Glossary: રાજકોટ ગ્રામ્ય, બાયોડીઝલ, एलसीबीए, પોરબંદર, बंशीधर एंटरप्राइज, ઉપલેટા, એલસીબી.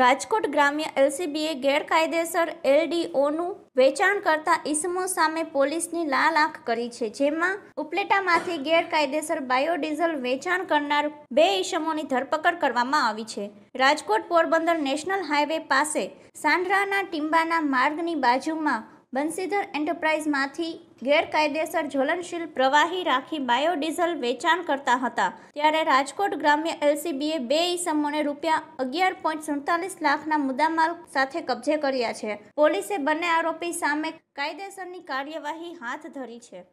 રાજકોટ ગ્રામ્ય એલસીબીએ ગેરકાયદેસર એલડીઓનું વેચાણ કરતા ઇસમો સામે પોલીસની લાલ આંખ કરી છે, જેમાં ઉપલેટામાંથી ગેરકાયદેસર બાયોડીઝલ વેચાણ કરનાર બે ઇસમોની ધરપકડ કરવામાં આવી છે। રાજકોટ પોરબંદર નેશનલ હાઈવે પાસે સાંઢરાના ટીંબાના માર્ગની બાજુમાં बंशीधर एंटरप्राइज में गैरकायदेसर ज्वलनशील प्रवाही राखी बायोडीजल वेचाण करता हता, त्यारे राजकोट ग्राम्य एलसीबीए बे ईसमोने रूपिया 11.47 लाखना मुद्दामाल साथे कब्जे कर्या छे। पोलीसे बने आरोपी सामे कायदेसरनी कार्यवाही हाथ धरी छे।